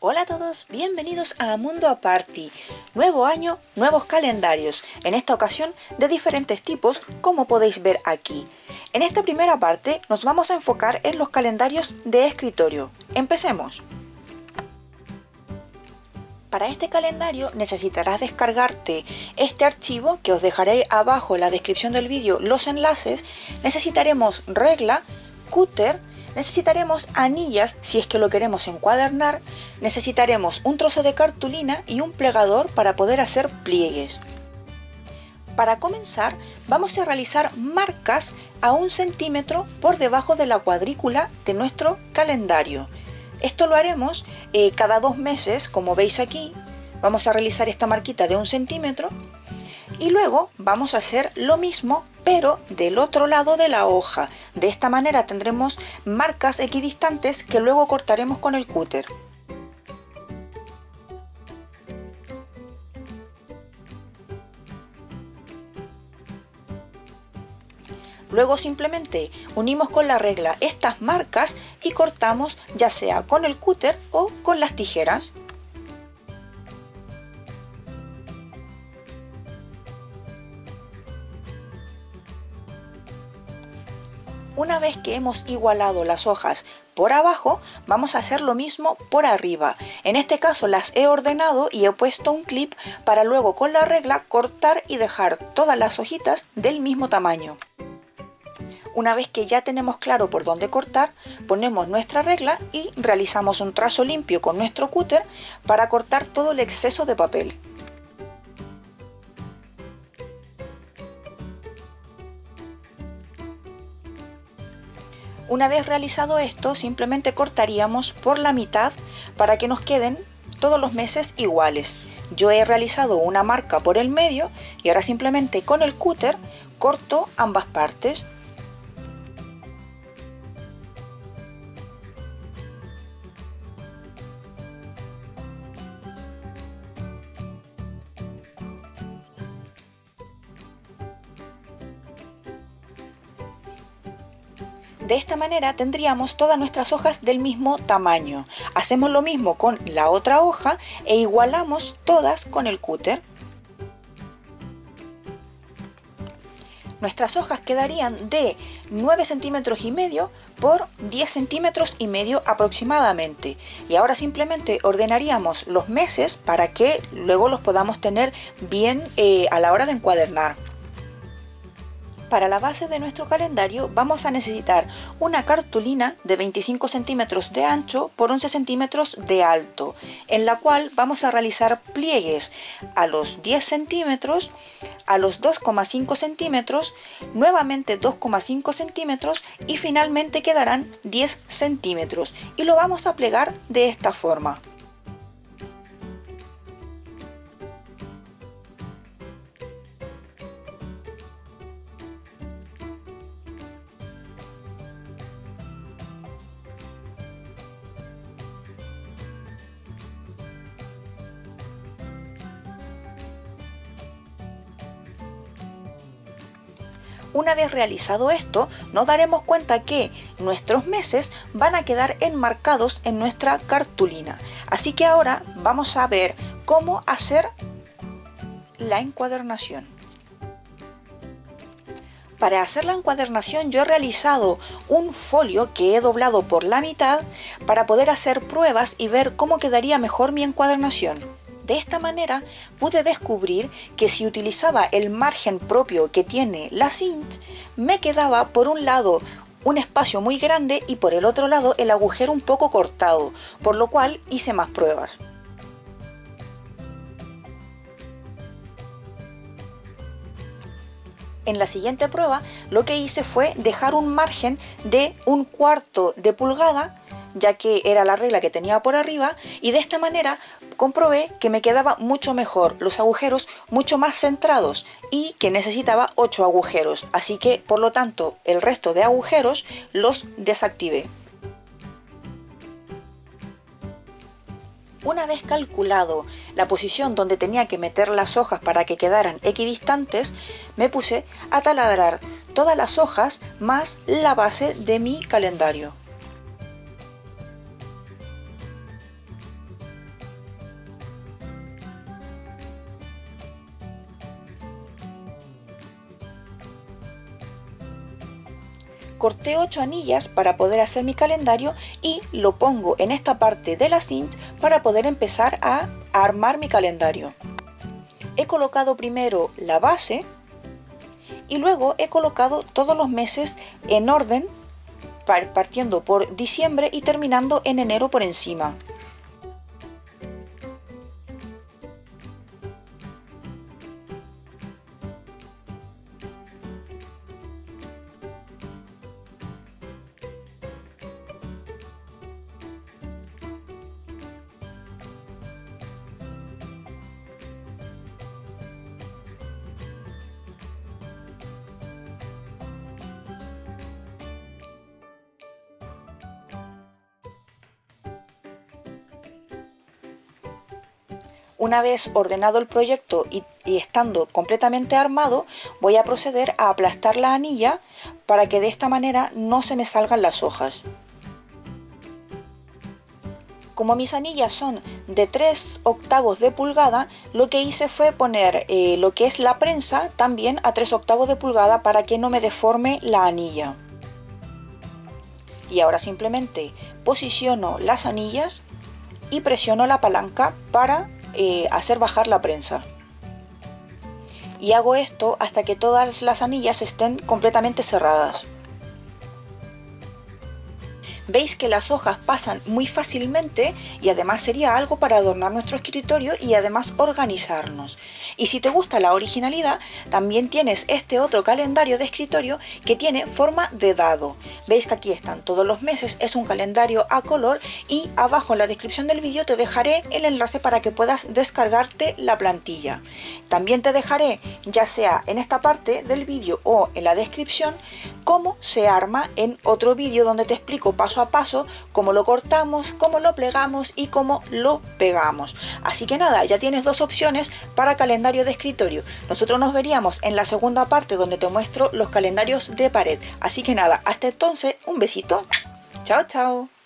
Hola a todos, bienvenidos a Mundo@Party. Nuevo año, nuevos calendarios, en esta ocasión de diferentes tipos, como podéis ver aquí. En esta primera parte nos vamos a enfocar en los calendarios de escritorio. ¡Empecemos! Para este calendario necesitarás descargarte este archivo, que os dejaré abajo en la descripción del vídeo los enlaces. Necesitaremos regla, cúter, necesitaremos anillas si es que lo queremos encuadernar, necesitaremos un trozo de cartulina y un plegador para poder hacer pliegues. Para comenzar, vamos a realizar marcas a 1 cm por debajo de la cuadrícula de nuestro calendario. Esto lo haremos cada 2 meses, como veis aquí. Vamos a realizar esta marquita de 1 cm y luego vamos a hacer lo mismo pero del otro lado de la hoja. De esta manera tendremos marcas equidistantes que luego cortaremos con el cúter. Luego simplemente unimos con la regla estas marcas y cortamos, ya sea con el cúter o con las tijeras. Una vez que hemos igualado las hojas por abajo, vamos a hacer lo mismo por arriba. En este caso las he ordenado y he puesto un clip para luego con la regla cortar y dejar todas las hojitas del mismo tamaño. Una vez que ya tenemos claro por dónde cortar, ponemos nuestra regla y realizamos un trazo limpio con nuestro cúter para cortar todo el exceso de papel. Una vez realizado esto, simplemente cortaríamos por la mitad para que nos queden todos los meses iguales. Yo he realizado una marca por el medio y ahora simplemente con el cúter corto ambas partes. De esta manera tendríamos todas nuestras hojas del mismo tamaño. Hacemos lo mismo con la otra hoja e igualamos todas con el cúter. Nuestras hojas quedarían de 9,5 cm por 10,5 cm aproximadamente. Y ahora simplemente ordenaríamos los meses para que luego los podamos tener bien a la hora de encuadernar. Para la base de nuestro calendario vamos a necesitar una cartulina de 25 centímetros de ancho por 11 centímetros de alto, en la cual vamos a realizar pliegues a los 10 centímetros, a los 2,5 centímetros, nuevamente 2,5 centímetros y finalmente quedarán 10 centímetros y lo vamos a plegar de esta forma. Una vez realizado esto, nos daremos cuenta que nuestros meses van a quedar enmarcados en nuestra cartulina. Así que ahora vamos a ver cómo hacer la encuadernación. Para hacer la encuadernación yo he realizado un folio que he doblado por la mitad para poder hacer pruebas y ver cómo quedaría mejor mi encuadernación. De esta manera pude descubrir que si utilizaba el margen propio que tiene la cinta, me quedaba por un lado un espacio muy grande y por el otro lado el agujero un poco cortado, por lo cual hice más pruebas. En la siguiente prueba lo que hice fue dejar un margen de 1/4 de pulgada, ya que era la regla que tenía por arriba, y de esta manera comprobé que me quedaba mucho mejor, los agujeros mucho más centrados y que necesitaba 8 agujeros, así que por lo tanto el resto de agujeros los desactivé. Una vez calculado la posición donde tenía que meter las hojas para que quedaran equidistantes, me puse a taladrar todas las hojas más la base de mi calendario. corté 8 anillas para poder hacer mi calendario y lo pongo en esta parte de la cinch para poder empezar a armar mi calendario. He colocado primero la base y luego he colocado todos los meses en orden, partiendo por diciembre y terminando en enero por encima. Una vez ordenado el proyecto y estando completamente armado, voy a proceder a aplastar la anilla para que de esta manera no se me salgan las hojas. Como mis anillas son de 3/8 de pulgada, lo que hice fue poner lo que es la prensa también a 3/8 de pulgada para que no me deforme la anilla. Y ahora simplemente posiciono las anillas y presiono la palanca para hacer bajar la prensa, y hago esto hasta que todas las anillas estén completamente cerradas. Veis que las hojas pasan muy fácilmente y además sería algo para adornar nuestro escritorio y además organizarnos. Y si te gusta la originalidad, también tienes este otro calendario de escritorio que tiene forma de dado. Veis que aquí están todos los meses, es un calendario a color, y abajo en la descripción del vídeo te dejaré el enlace para que puedas descargarte la plantilla. También te dejaré, ya sea en esta parte del vídeo o en la descripción, cómo se arma en otro vídeo donde te explico paso a paso cómo lo cortamos, cómo lo plegamos y cómo lo pegamos. Así que nada, ya tienes dos opciones para calendario de escritorio. Nosotros nos veríamos en la segunda parte donde te muestro los calendarios de pared. Así que nada, hasta entonces, un besito. Chao, chao.